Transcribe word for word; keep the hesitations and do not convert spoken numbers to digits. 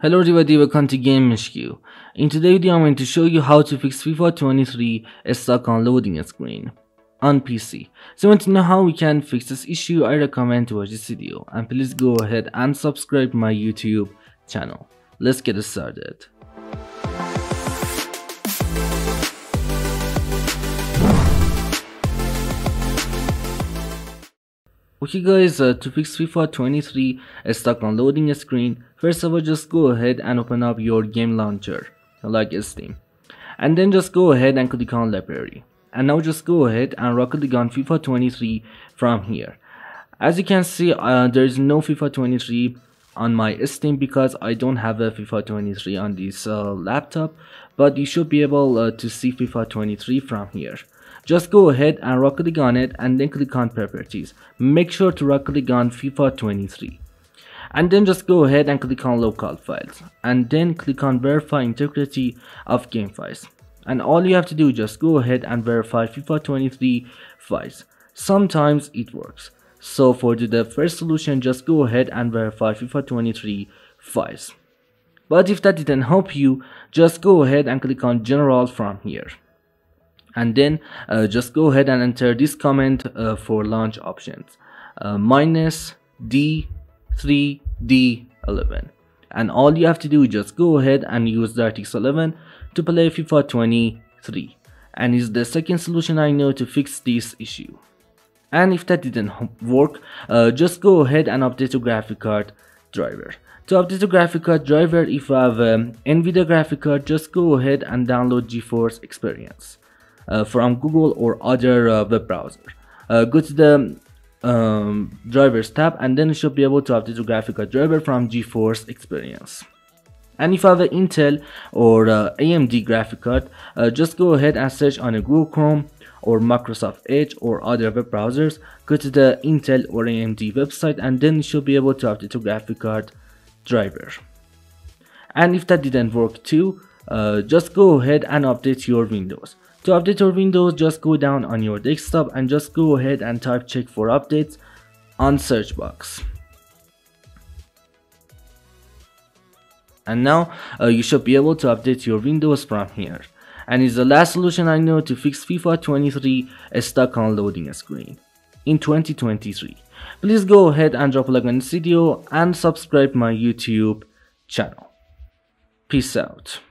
Hello everybody, welcome to GameHQ. In today's video I'm going to show you how to fix FIFA twenty-three stuck on loading screen on P C. So if you want to know how we can fix this issue, I recommend to watch this video, and please go ahead and subscribe my YouTube channel. Let's get started. Okay guys, uh, to fix FIFA twenty-three stuck on loading screen, first of all just go ahead and open up your game launcher like Steam, and then just go ahead and click on library, and now just go ahead and right click on FIFA twenty-three from here. As you can see, uh, there is no FIFA twenty-three on my Steam because I don't have a FIFA twenty-three on this uh, laptop, but you should be able uh, to see FIFA twenty-three from here. Just go ahead and right click on it and then click on properties. Make sure to right click on FIFA twenty-three, and then just go ahead and click on local files, and then click on verify integrity of game files. And all you have to do, just go ahead and verify FIFA twenty-three files. Sometimes it works. So for the first solution, just go ahead and verify FIFA twenty-three files. But if that didn't help you, just go ahead and click on general from here, and then uh, just go ahead and enter this comment uh, for launch options, uh, minus D three D eleven, and all you have to do is just go ahead and use DirectX eleven to play FIFA twenty-three, and it's the second solution I know to fix this issue. And if that didn't work, uh, just go ahead and update your graphic card driver. To update your graphic card driver, if you have um, Nvidia graphic card, just go ahead and download GeForce Experience Uh, from Google or other uh, web browser. Uh, go to the um, drivers tab, and then you should be able to update your graphic card driver from GeForce Experience. And if you have an Intel or uh, A M D graphic card, uh, just go ahead and search on a Google Chrome or Microsoft Edge or other web browsers. Go to the Intel or A M D website, and then you should be able to update your graphic card driver. And if that didn't work too, uh, just go ahead and update your Windows. To update your Windows, just go down on your desktop and just go ahead and type check for updates on search box. And now uh, you should be able to update your Windows from here. And it's the last solution I know to fix FIFA twenty-three stuck on loading screen in twenty twenty-three. Please go ahead and drop a like on this video and subscribe my YouTube channel. Peace out.